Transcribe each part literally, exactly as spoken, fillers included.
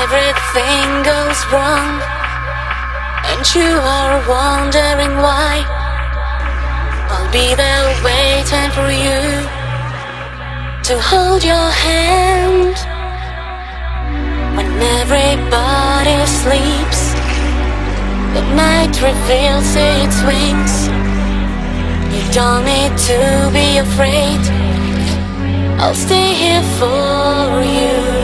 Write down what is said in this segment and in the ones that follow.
everything goes wrong, and you are wondering why, I'll be there waiting for you to hold your hand. When everybody sleeps, the night reveals its wings. You don't need to be afraid, I'll stay here for you.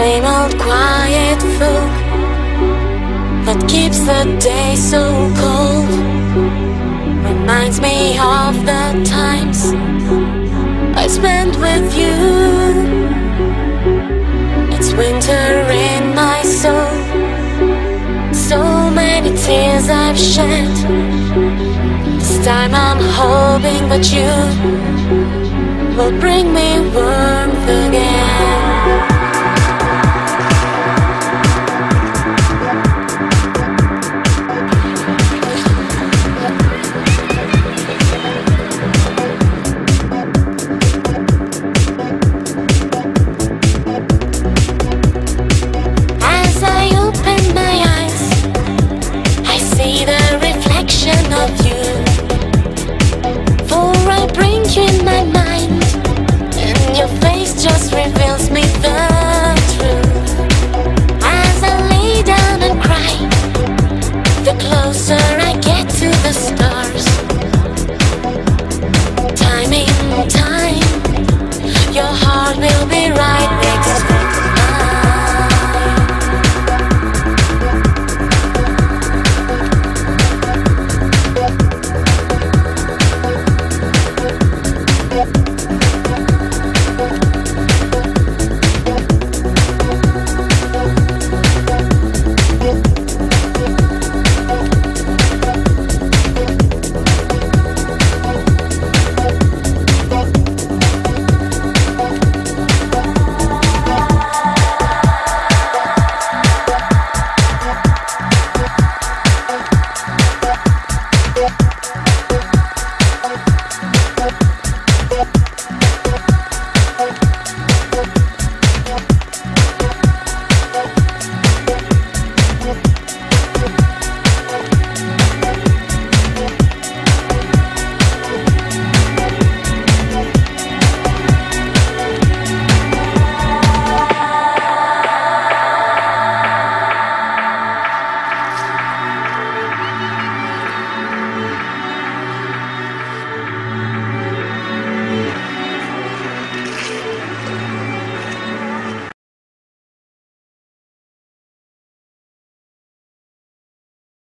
Same old quiet folk that keeps the day so cold reminds me of the times I spent with you. It's winter in my soul, so many tears I've shed. This time I'm hoping that you will bring me warmth again. Your heart will be right.